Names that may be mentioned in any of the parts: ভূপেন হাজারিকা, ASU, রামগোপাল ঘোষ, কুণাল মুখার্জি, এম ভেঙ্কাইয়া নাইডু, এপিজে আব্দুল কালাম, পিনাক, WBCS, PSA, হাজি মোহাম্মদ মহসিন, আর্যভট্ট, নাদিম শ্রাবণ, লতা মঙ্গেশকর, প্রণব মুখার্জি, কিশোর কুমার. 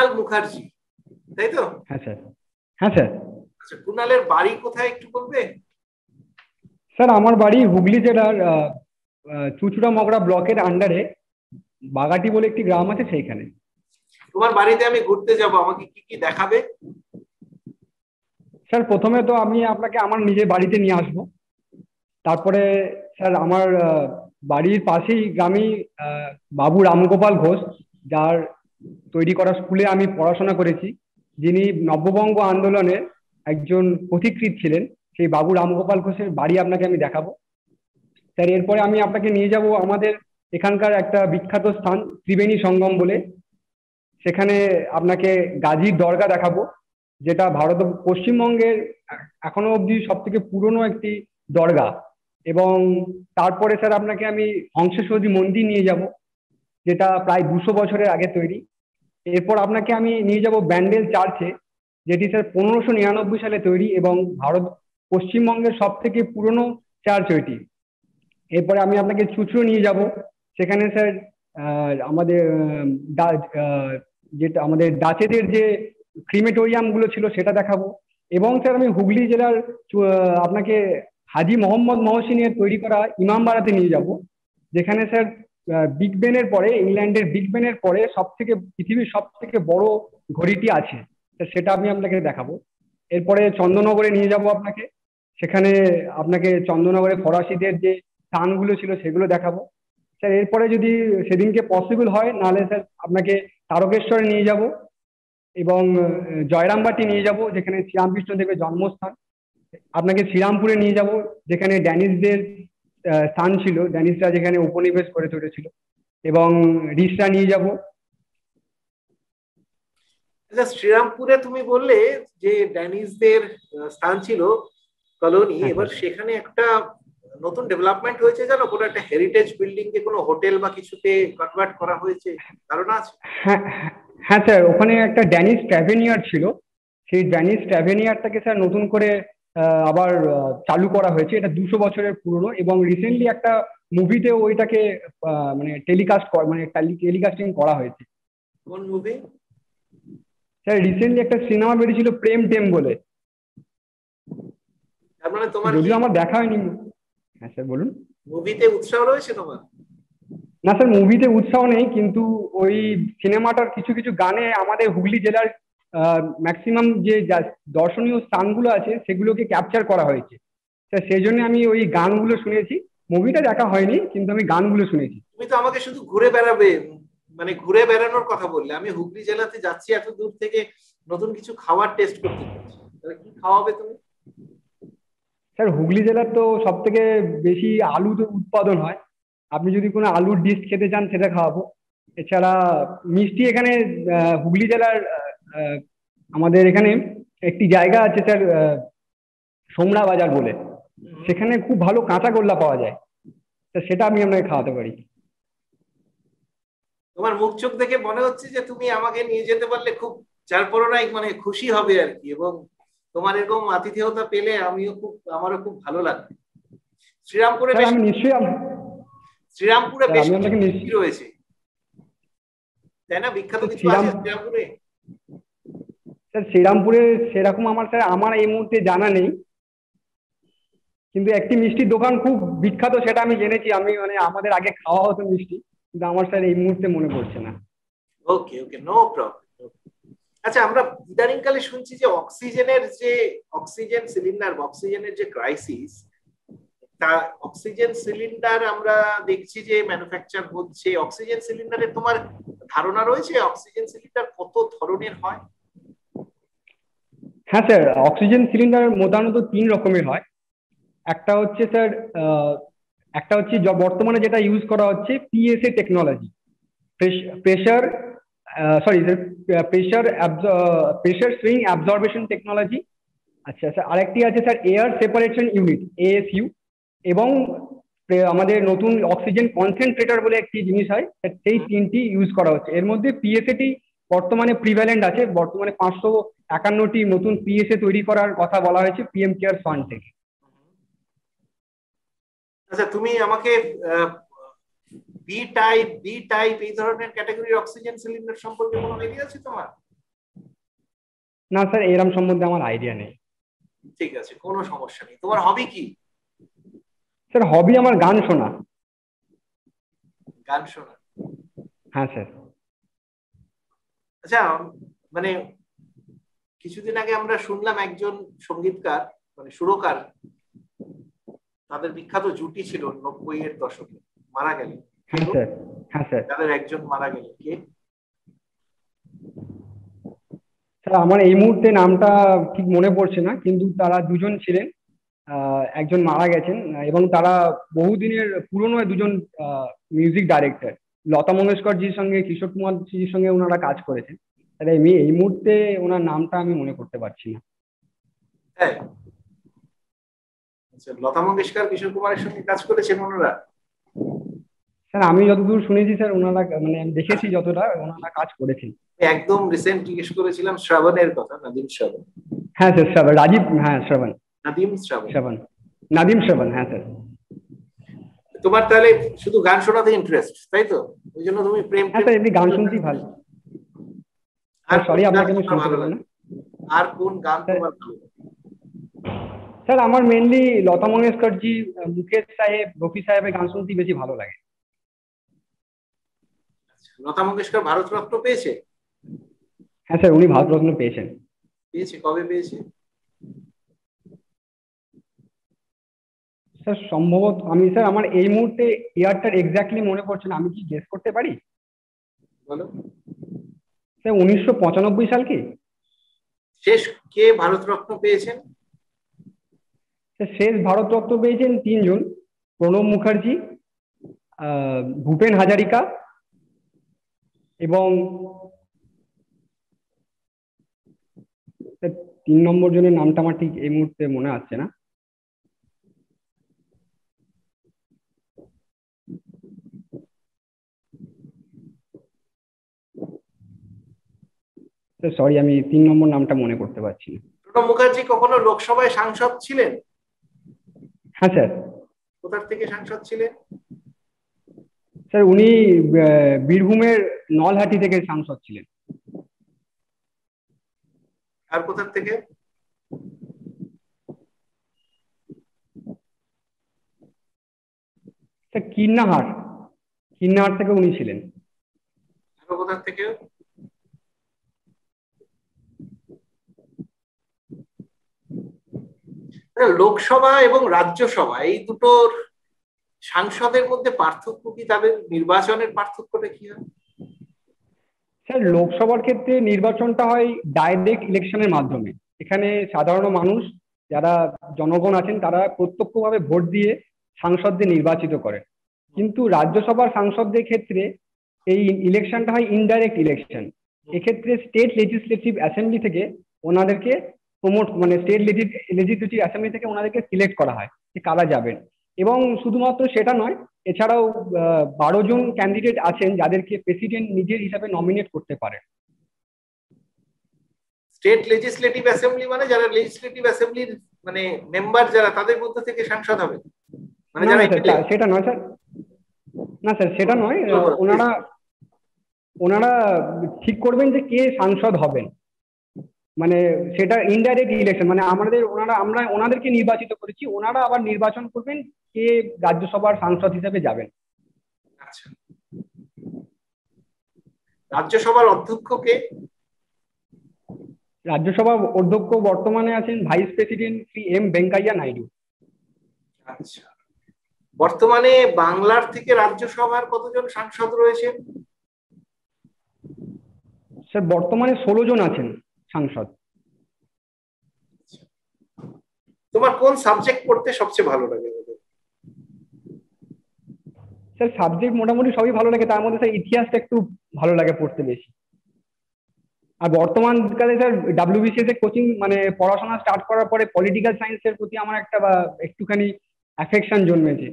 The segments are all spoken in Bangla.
কুণাল মুখার্জি, তাই তো? হ্যাঁ স্যার, হ্যাঁ স্যার। আচ্ছা, কুণালের বাড়ি কোথায় একটু বলবে? স্যার আমার বাড়ি হুগলি জেলার চুচুড়া মগরা ব্লকের আন্ডারে বাগাটি বলে একটি গ্রাম আছে সেইখানে। তোমার বাড়িতে আমি ঘুরতে যাব, আমাকে কি কি দেখাবে? স্যার প্রথমে তো আমি আপনাকে আমার নিজের বাড়িতে নিয়ে আসব, তারপরে স্যার আমার বাড়ির পাশেই গ্রামে বাবু রামগোপাল ঘোষ, যার তৈরি করা স্কুলে আমি পড়াশোনা করেছি, যিনি নববঙ্গ আন্দোলনে একজন পথিকৃৎ ছিলেন, সেই বাবু রামগোপাল ঘোষের বাড়ি আপনাকে আমি দেখাবো স্যার। এরপরে আমি আপনাকে নিয়ে যাব আমাদের এখানকার একটা বিখ্যাত স্থান ত্রিবেণী সঙ্গম বলে, সেখানে আপনাকে গাজীর দরগা দেখাবো, যেটা ভারত পশ্চিমবঙ্গের এখনো অবধি সব থেকে পুরনো একটি দরগা। এবং তারপরে স্যার আপনাকে আমি হংসেশ্বরী মন্দির নিয়ে যাব, যেটা প্রায় 200 বছরের আগে তৈরি। এরপর আপনাকে আমি নিয়ে যাব ব্যান্ডেল চার্চে, যেটি স্যার 1599 সালে তৈরি এবং ভারত পশ্চিমবঙ্গের সব থেকে পুরনো চার্চ ওইটি। এরপরে আমি আপনাকে চুচুড়ো নিয়ে যাব, সেখানে স্যার আমাদের যেটা আমাদের ডাচেদের যে ক্রিমেটোরিয়ামগুলো ছিল সেটা দেখাবো। এবং স্যার আমি হুগলি জেলার আপনাকে হাজি মোহাম্মদ মহসিনের তৈরি করা ইমামবাড়াতে নিয়ে যাব, যেখানে স্যার বিগ বেনের পরে, ইংল্যান্ডের বিগ বেনের পরে সব থেকে পৃথিবীর সব থেকে বড় ঘড়িটি আছে, সেটা আমি আপনাকে দেখাবো। এরপরে চন্দননগরে নিয়ে যাব আপনাকে, সেখানে আপনাকে চন্দননগরে ফরাসিদের যে স্থানগুলো ছিল সেগুলো দেখাবো স্যার। এরপরে যদি সেদিনকে পসিবল হয়, নাহলে স্যার আপনাকে তারকেশ্বরে নিয়ে যাব এবং জয়রামবাটি নিয়ে যাব, যেখানে শ্রীরামকৃষ্ণদেবের জন্মস্থান। আপনাকে শ্রীরামপুরে নিয়ে যাব, যেখানে ড্যানিশদের স্থান ছিল, ড্যানিশরা যেখানে উপনিবেশ করে তুলেছিল, এবং রিসরা নিয়ে যাব। শ্রীরামপুরে তুমি বললে যে ড্যানিশদের স্থান ছিল, কলোনি, এবার সেখানে একটা নতুন ডেভেলপমেন্ট হয়েছে জানো, কোনো একটা হেরিটেজ বিল্ডিং কে কোনো হোটেল বা কিছুতে কনভার্ট করা হয়েছে, ধারণা আছে? হ্যাঁ হ্যাঁ স্যার, ওখানে একটা ড্যানিশ ট্র্যাভেনিয়ার ছিল, সেই ড্যানিশ ট্র্যাভেনিয়ারটাকে স্যার নতুন করে আবার চালু করা হয়েছে, এটা 200 বছরের পুরনো। এবং রিসেন্টলি একটা মুভিতেও ওইটাকে মানে টেলিকাস্টিং করা হয়েছে। কোন মুভি স্যার? রিসেন্টলি একটা সিনেমা বেরিয়েছিল প্রেম টেম বলে, তার মানে তোমার যদি আমার দেখা হয়নি। হ্যাঁ স্যার বলুন। মুভিতে উৎসাহ রয়েছে তোমার? না স্যার মুভিতে উৎসাহ নেই, কিন্তু ওই সিনেমাটার কিছু কিছু গানে আমাদের হুগলি জেলার ম্যাক্সিমাম যে দর্শনীয় স্থানগুলো আছে সেগুলোকে ক্যাপচার করা হয়েছে স্যার, সেই জন্য আমি ওই গানগুলো শুনেছি। মুভিটা দেখা হয়নি কিন্তু আমি গানগুলো শুনেছি। তুমি তো আমাকে শুধু ঘুরে বেড়াবে, মানে ঘুরে বেড়ানোর কথা বললে, আমি হুগলি জেলাতে যাচ্ছি এত দূর থেকে নতুন কিছু খাবার টেস্ট করতে চাইছি, তাহলে কি খাওয়াবে তুমি? স্যার হুগলি জেলার তো সব থেকে বেশি আলু তো উৎপাদন হয়, আপনি যদি কোনো আলুর ডিশ খেতে চান সেটা খাওয়াবো। এছাড়া মিষ্টি, এখানে হুগলি জেলার আমাদের এখানে একটি জায়গা আছে স্যার সোমরা বাজার বলে, সেখানে খুব ভালো কাঁচা গোল্লা পাওয়া যায়, সেটা আমি আপনাকে খাওয়াতে পারি। তোমার মুখ চোখ দেখে মনে হচ্ছে যে তুমি আমাকে নিয়ে যেতে পারলে খুব চারপরোনাই মানে খুশি হবে আর কি, এবং তোমার এরকম আতিথেয়তা পেলে আমিও খুব, আমারও খুব ভালো লাগবে। শ্রীরামপুরে শ্রীরামপুরে বেশ কিছু রয়েছে তাই না, বিখ্যাত কিছু আছে শ্রীরামপুরে? স্যার শ্রীরামপুরে সেরকম আমার স্যার আমার এই মুহূর্তে জানা নেই, কিন্তু একটি মিষ্টির দোকান খুব বিখ্যাত সেটা আমি জেনেছি, আমি মানে আমাদের আগে খাওয়া হতো মিষ্টি, কিন্তু আমার স্যার এই মুহূর্তে মনে পড়ছে না। Okay okay, no problem. আচ্ছা আমরা ইদানিংকালে শুনছি যে অক্সিজেনের যে অক্সিজেন সিলিন্ডার বা অক্সিজেনের যে ক্রাইসিস, তা অক্সিজেন সিলিন্ডার আমরা দেখছি যে ম্যানুফ্যাকচার হচ্ছে। অক্সিজেন সিলিন্ডারে তোমার ধারণা রয়েছে অক্সিজেন সিলিন্ডার কত ধরনের হয়? হ্যাঁ স্যার অক্সিজেন সিলিন্ডার মোটামুটি 3 রকমের হয়। একটা হচ্ছে স্যার বর্তমানে যেটা ইউজ করা হচ্ছে PSA technology, pressure swing absorption technology. আচ্ছা স্যার আরেকটি আছে sir air separation unit ASU, এবং আমাদের নতুন অক্সিজেন কনসেন্ট্রেটর বলে একটি জিনিস হয়, সেই 3টি ইউজ করা হচ্ছে। এর মধ্যে PSAটি বর্তমানে প্রিভ্যালেন্ট আছে, বর্তমানে 551টি নতুন PSA তৈরি করার কথা বলা হয়েছে PM কেয়ার ফান্ড থেকে। আচ্ছা তুমি আমাকে B-type এই ধরনের ক্যাটাগরির অক্সিজেন সিলিন্ডার সম্পর্কে কোনো আইডিয়া আছে তোমার? না স্যার এরকম সম্বন্ধে আমার আইডিয়া নেই। ঠিক আছে, কোনো সমস্যা নেই। তোমার হবি কি? স্যার হবি আমার গান শোনা। গান শোনা? হ্যাঁ স্যার। আচ্ছা মানে কিছুদিন আগে আমরা শুনলাম একজন সঙ্গীতকার মানে সুরকার, তাদের বিখ্যাত জুটি ছিল 90-এর দশকে, মারা গেলেন। হ্যাঁ স্যার, তাদের একজন মারা গেলেন, কে স্যার আমার এই মুহূর্তে নামটা ঠিক মনে পড়ছে না, কিন্তু তারা দুজন ছিলেন, একজন মারা গেছেন এবং তারা বহুদিনের পুরনো দুজন মিউজিক ডাইরেক্টর, লতা মঙ্গেশকর জির সঙ্গে কিশোর কুমার জির সঙ্গে ওনারা কাজ করেছেন। তাহলে আমি এই মুহূর্তে ওনার নামটা আমি মনে করতে পারছি না। হ্যাঁ লতা মঙ্গেশকর কিশোর কুমারের সঙ্গে কাজ করেছেন ওনারা? স্যার আমি যতদূর শুনেছি স্যার ওনারা মানে আমি দেখেছি যতটা ওনারা কাজ করেছেন। একদম রিসেন্ট জিজ্ঞেস করেছিলাম শ্রাবণের কথা, নাদিম শ্রাবণ। হ্যাঁ স্যার শ্রাবণ, রাজীব, হ্যাঁ শ্রাবণ, নাদিম শ্রাবণ, শ্রাবণ নাদিম শ্রাবণ। হ্যাঁ স্যার। তোমার তাহলে শুধু গান শোনাতে ইন্টারেস্ট, তাই তো? ওই জন্য তুমি প্রেম? হ্যাঁ স্যার এমনি গান শুনতেই ভালো। আর সরি আপনাকে আমি শুনতে পারলাম না। আর কোন গান তোমার ভালো? স্যার আমার মেইনলি লতা মঙ্গেশকর জি, মুকেশ সাহেব, রফি সাহেবের গান শুনতেই বেশি ভালো লাগে। লতা মঙ্গেশকর ভারতরত্ন পেয়েছে? হ্যাঁ স্যার উনি ভারতরত্ন পেয়েছেন। পেয়েছে? কবে পেয়েছে? স্যার সম্ভবত আমি স্যার আমার এই মুহূর্তে ইয়ারটার এক্স্যাক্টলি মনে পড়ছে না, আমি কি গেস করতে পারি? বলো। স্যার 1995 সাল। কি শেষ কে ভারতরত্ন পেয়েছেন? স্যার শেষ ভারতরত্ন পেয়েছেন 3 জন, প্রণব মুখার্জি, ভূপেন হাজারিকা এবং 3 নম্বর জনের নামটা আমার ঠিক এই মুহূর্তে মনে আসছে না। সরি আমি 3 নম্বর নামটা মনে করতে পারছি না। প্রণব মুখার্জি কখনো লোকসভায় সাংসদ ছিলেন? হ্যাঁ স্যার। কোথার থেকে সাংসদ ছিলেন? স্যার উনি বীরভূমের নলহাটি থেকে সাংসদ ছিলেন। আর কোথার থেকে? স্যার কিন্নাহাট, কিন্নাহাট থেকে উনি ছিলেন। আর কোথার থেকে? লোকসভা এবং রাজ্যসভা এই দুটোর সাংসদের মধ্যে পার্থক্য কি? তাদের নির্বাচনের পার্থক্যটা কি হয়? স্যার লোকসভার ক্ষেত্রে নির্বাচনটা হয় ডাইরেক্ট ইলেকশনের মাধ্যমে। এখানে সাধারণ মানুষ যারা জনগণ আছেন তারা প্রত্যক্ষভাবে ভোট দিয়ে সাংসদদের নির্বাচিত করেন, কিন্তু রাজ্যসভার সাংসদদের ক্ষেত্রে এই ইলেকশনটা হয় ইনডাইরেক্ট ইলেকশন। এক্ষেত্রে স্টেট লেজিসলেটিভ অ্যাসেম্বলি থেকে ওনাদেরকে প্রমোট মানে স্টেট লেজিসলেটিভ অ্যাসেম্বলি থেকে ওনাদেরকে সিলেক্ট করা হয় যে কারা যাবেন, এবং শুধুমাত্র সেটা নয় এছাড়াও 12 জন ক্যান্ডিডেট আছেন যাদেরকে প্রেসিডেন্ট নিজের হিসাবে নমিনেট করতে পারেন। স্টেট লেজিসলেটিভ অ্যাসেম্বলি মানে যারা লেজিসলেটিভ অ্যাসেম্বলির মানে মেম্বার যারা তাদের মধ্যে থেকে সাংসদ হবে মানে যারা? সেটা নয় স্যার, না স্যার সেটা নয়, ওনারা ওনারা ঠিক করবেন যে কে সাংসদ হবেন, মানে সেটা ইনডাইরেক্ট ইলেকশন মানে আমাদের ওনারা আমরা ওনাদেরকে নির্বাচিত করেছি, ওনারা আবার নির্বাচন করবেন কে রাজ্যসভার সাংসদ হিসেবে যাবেন। আচ্ছা রাজ্যসভার অধ্যক্ষ কে? রাজ্যসভার অধ্যক্ষ বর্তমানে আছেন vice president Shri এম ভেঙ্কাইয়া নাইডু। আচ্ছা বর্তমানে বাংলার থেকে রাজ্যসভার কতজন সাংসদ রয়েছেন? স্যার বর্তমানে 16 জন আছেন সাংসদ। তোমার কোন সাবজেক্ট পড়তে সবচেয়ে ভালো লাগে? স্যার সাবজেক্ট মোটামুটি সবই ভালো লাগে, তার মধ্যে স্যার ইতিহাসটা একটু ভালো লাগে পড়তে বেশি। আর বর্তমানকালে স্যার WBCS এর কোচিং মানে পড়াশোনা স্টার্ট করার পরে পলিটিক্যাল সায়েন্সের প্রতি আমার একটা একটুখানি অ্যাফেকশন জন্মেছে।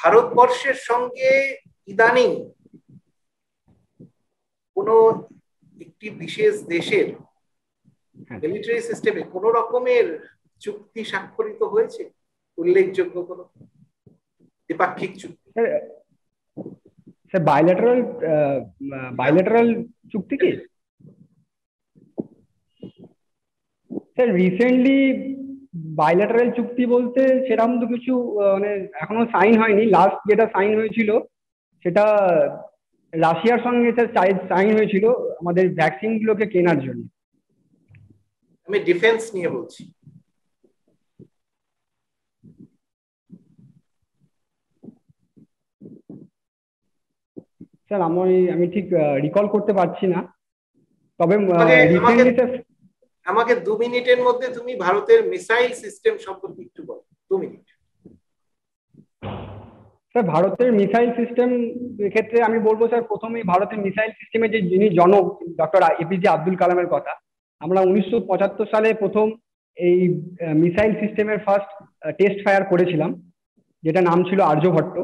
ভারতবর্ষের সঙ্গে ইদানিং কোনো একটি বিশেষ দেশের মিলিটারি সিস্টেমে কোন রকমের চুক্তি স্বাক্ষরিত হয়েছে উল্লেখযোগ্য কোন দ্বিপাক্ষিক চুক্তি? স্যার বাইল্যাটারাল चुक्ति की। सर रिसेंटली बायलैटरल चुक्ति बोलते সেরকম তো কিছু মানে এখনো সাইন হয়নি। লাস্ট যেটা সাইন হয়েছিল সেটা রাশিয়ার সঙ্গে সাইন হয়েছিল আমাদের ভ্যাকসিন গুলোকে কেনার জন্য। আমি ডিফেন্স নিয়ে বলছি। স্যার আমি ঠিক রিকল করতে পারছি না, তবে আমাকে 2 মিনিটের মধ্যে তুমি ভারতের মিসাইল সিস্টেম সম্পর্কে একটু বল। 2 মিনিট। স্যার ভারতের মিসাইল সিস্টেম ক্ষেত্রে আমি বলবো স্যার প্রথমেই ভারতের মিসাইল সিস্টেমে যে যিনি জনক ডক্টর এপিজে আব্দুল কালামের কথা। আমরা 1975 সালে প্রথম এই মিসাইল সিস্টেমের ফার্স্ট টেস্ট ফায়ার করেছিলাম, যেটা নাম ছিল আর্যভট্ট।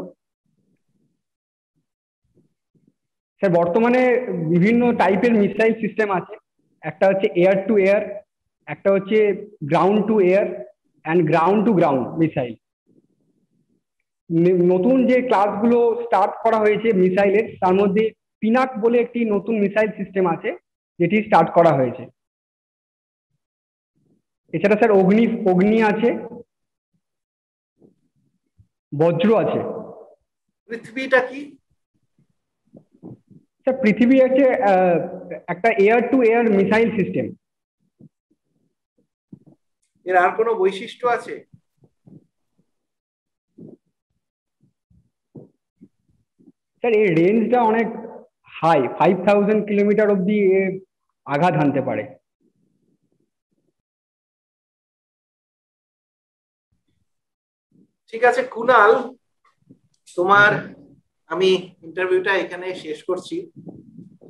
স্যার বর্তমানে বিভিন্ন টাইপের মিসাইল সিস্টেম আছে। একটা হচ্ছে এয়ার টু এয়ার, একটা হচ্ছে ground to air and ground to ground missile. নতুন যে ক্লাসগুলো স্টার্ট করা হয়েছে মিসাইলের, তার মধ্যে পিনাক বলে একটি নতুন মিসাইল সিস্টেম আছে যেটি স্টার্ট করা হয়েছে। এছাড়া স্যার অগ্নি আছে, বজ্র আছে। পৃথিবীটা কি স্যার? পৃথিবী আছে একটা air to air missile system. এর আর কোনো বৈশিষ্ট্য আছে? স্যার এই রেঞ্জটা অনেক হাই, 5000 কিলোমিটার অবধি আঘাত হানতে পারে। ঠিক আছে কুনাল, তোমার আমি ইন্টারভিউটা এখানে শেষ করছি।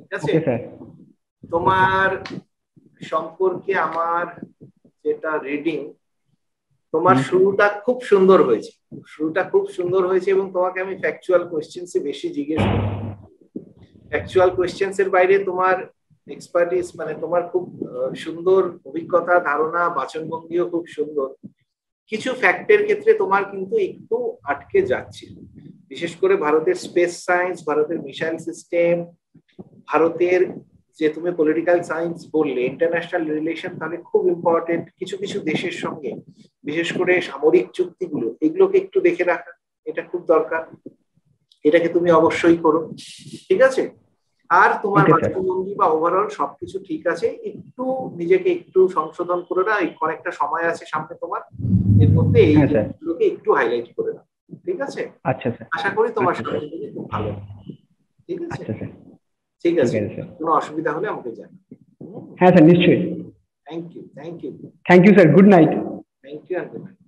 ঠিক আছে তোমার সম্পর্কে আমার যেটা রিডিং, তোমার শুরুটা খুব সুন্দর হয়েছে, এবং তোমাকে আমি ফ্যাকচুয়াল কোয়েশ্চেনস বেশি জিজ্ঞেস করি। ফ্যাকচুয়াল কোয়েশ্চেনস এর বাইরে তোমার এক্সপার্টিস, মানে তোমার খুব সুন্দর অভিজ্ঞতা, ধারণা, বাচনভঙ্গিও খুব সুন্দর। কিছু ফ্যাক্টের ক্ষেত্রে তোমার কিন্তু একটু আটকে যাচ্ছে, বিশেষ করে ভারতের স্পেস সায়েন্স, ভারতের মিসাইল সিস্টেম, ভারতের যে তুমি পলিটিক্যাল সায়েন্স বললে, ইন্টারন্যাশনাল রিলেশন তাহলে খুব ইম্পর্টেন্ট। কিছু কিছু দেশের সঙ্গে বিশেষ করে সামরিক চুক্তিগুলো, এগুলোকে একটু দেখে রাখা এটা খুব দরকার, এটাকে তুমি অবশ্যই করো। ঠিক আছে? আর তোমার বাস্তবভঙ্গি বা ওভারঅল সবকিছু ঠিক আছে, একটু নিজেকে একটু সংশোধন করে না, অনেকটা সময় আছে সামনে তোমার, এর মধ্যে এইগুলোকে একটু হাইলাইট করে না। ঠিক আছে? আচ্ছা স্যার আশা করি তোমার সাথে খুব ভালো। ঠিক আছে স্যার? ঠিক আছে, কোনো অসুবিধা হলে আমাকে জানাও। হ্যাঁ স্যার নিশ্চয়ই। Thank you sir, good night. Thank you.